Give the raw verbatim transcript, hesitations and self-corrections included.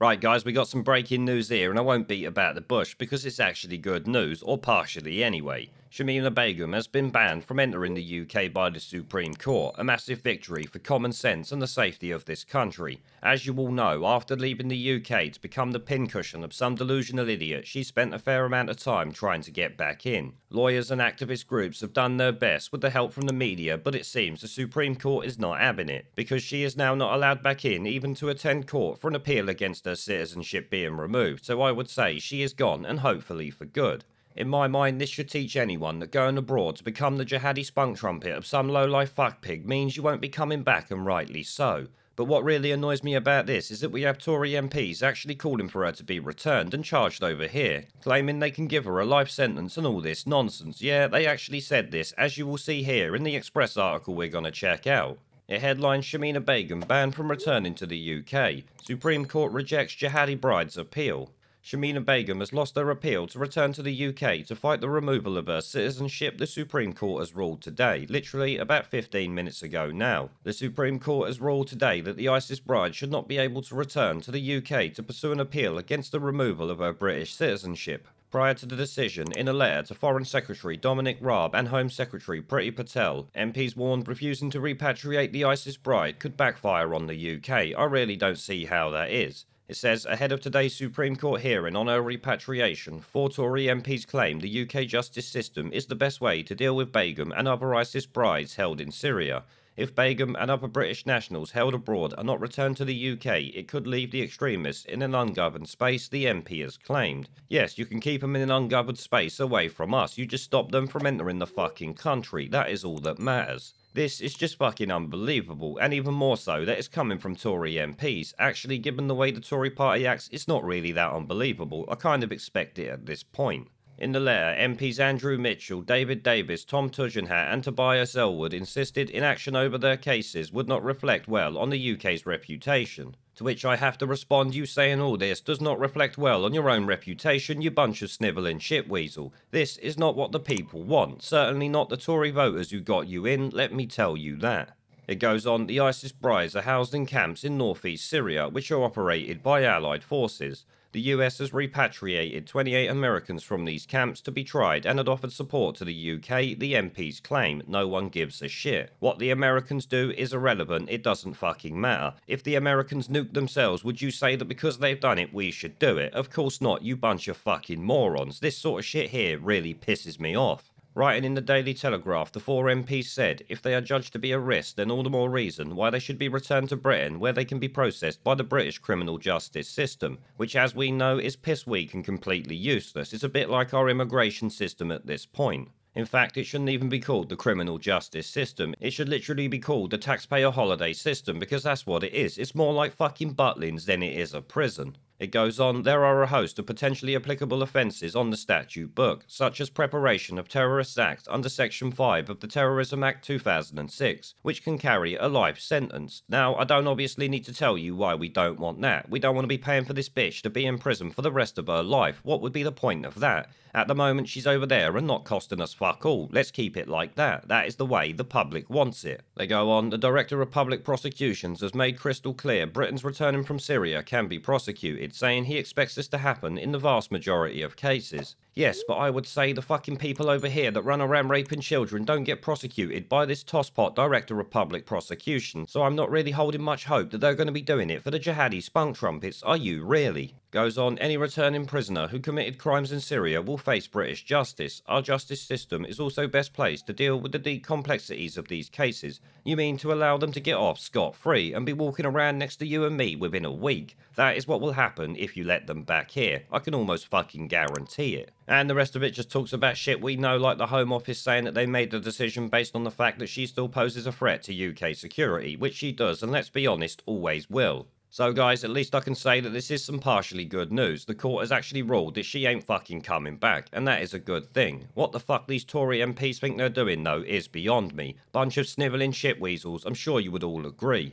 Right, guys, we got some breaking news here, and I won't beat about the bush because it's actually good news, or partially anyway. Shamima Begum has been banned from entering the U K by the Supreme Court, a massive victory for common sense and the safety of this country. As you all know, after leaving the U K to become the pincushion of some delusional idiot, she spent a fair amount of time trying to get back in. Lawyers and activist groups have done their best with the help from the media, but it seems the Supreme Court is not having it, because she is now not allowed back in even to attend court for an appeal against her citizenship being removed, so I would say she is gone, and hopefully for good. In my mind, this should teach anyone that going abroad to become the jihadi spunk trumpet of some low-life fuckpig means you won't be coming back, and rightly so. But what really annoys me about this is that we have Tory M Ps actually calling for her to be returned and charged over here, claiming they can give her a life sentence and all this nonsense. Yeah, they actually said this, as you will see here in the Express article we're gonna check out. It headlines Shamima Begum banned from returning to the U K. Supreme Court rejects jihadi bride's appeal. Shamima Begum has lost her appeal to return to the U K to fight the removal of her citizenship, the Supreme Court has ruled today, literally about fifteen minutes ago now. The Supreme Court has ruled today that the ISIS bride should not be able to return to the U K to pursue an appeal against the removal of her British citizenship. Prior to the decision, in a letter to Foreign Secretary Dominic Raab and Home Secretary Priti Patel, M Ps warned refusing to repatriate the ISIS bride could backfire on the U K. I really don't see how that is. It says, ahead of today's Supreme Court hearing on her repatriation, four Tory M Ps claim the U K justice system is the best way to deal with Begum and other ISIS brides held in Syria. If Begum and other British nationals held abroad are not returned to the U K, it could leave the extremists in an ungoverned space, the M P has claimed. Yes, you can keep them in an ungoverned space away from us, you just stop them from entering the fucking country, that is all that matters. This is just fucking unbelievable, and even more so that it's coming from Tory M Ps. Actually, given the way the Tory party acts, it's not really that unbelievable, I kind of expect it at this point. In the letter, M Ps Andrew Mitchell, David Davis, Tom Tugendhat and Tobias Elwood insisted inaction over their cases would not reflect well on the U K's reputation. To which I have to respond, you saying all this does not reflect well on your own reputation, you bunch of snivelling shitweasel. This is not what the people want, certainly not the Tory voters who got you in, let me tell you that. It goes on, the ISIS brides are housed in camps in northeast Syria, which are operated by Allied forces. The U S has repatriated twenty-eight Americans from these camps to be tried and had offered support to the U K, the M Ps claim. No one gives a shit. What the Americans do is irrelevant, it doesn't fucking matter. If the Americans nuked themselves, would you say that because they've done it, we should do it? Of course not, you bunch of fucking morons. This sort of shit here really pisses me off. Writing in the Daily Telegraph, the four M Ps said, if they are judged to be a risk, then all the more reason why they should be returned to Britain, where they can be processed by the British criminal justice system, which as we know is piss weak and completely useless. It's a bit like our immigration system at this point. In fact, it shouldn't even be called the criminal justice system, it should literally be called the taxpayer holiday system, because that's what it is. It's more like fucking Butlins than it is a prison. It goes on, there are a host of potentially applicable offences on the statute book, such as preparation of terrorist acts under Section five of the Terrorism Act two thousand six, which can carry a life sentence. Now, I don't obviously need to tell you why we don't want that. We don't want to be paying for this bitch to be in prison for the rest of her life. What would be the point of that? At the moment, she's over there and not costing us fuck all. Let's keep it like that. That is the way the public wants it. They go on, the Director of Public Prosecutions has made crystal clear Britons returning from Syria can be prosecuted, saying he expects this to happen in the vast majority of cases. Yes, but I would say the fucking people over here that run around raping children don't get prosecuted by this tosspot Director of Public Prosecution, so I'm not really holding much hope that they're going to be doing it for the jihadi spunk trumpets, are you really? Goes on, any returning prisoner who committed crimes in Syria will face British justice. Our justice system is also best placed to deal with the deep complexities of these cases. You mean to allow them to get off scot-free and be walking around next to you and me within a week? That is what will happen if you let them back here. I can almost fucking guarantee it. And the rest of it just talks about shit we know, like the Home Office saying that they made the decision based on the fact that she still poses a threat to U K security, which she does, and let's be honest, always will. So guys, at least I can say that this is some partially good news. The court has actually ruled that she ain't fucking coming back, and that is a good thing. What the fuck these Tory M Ps think they're doing though is beyond me. Bunch of snivelling shitweasels, I'm sure you would all agree.